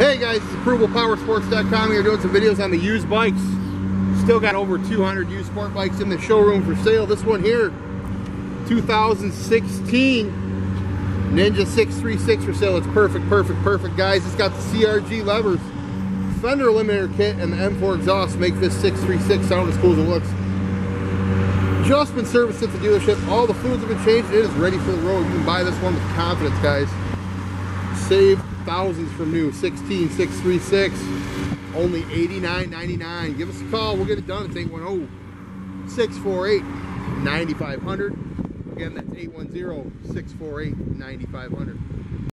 Hey guys, it's ApprovalPowerSports.com here doing some videos on the used bikes. Still got over 200 used sport bikes in the showroom for sale. This one here, 2016 Ninja 636 for sale. It's perfect, guys. It's got the CRG levers, fender eliminator kit, and the M4 exhaust make this 636 sound as cool as it looks. Just been serviced at the dealership. All the fluids have been changed. It is ready for the road. You can buy this one with confidence, guys. Save thousands from new. 16,636, only $89.99. Give us a call. We'll get it done. It's 810-648-9500. Again, that's 810-648-9500.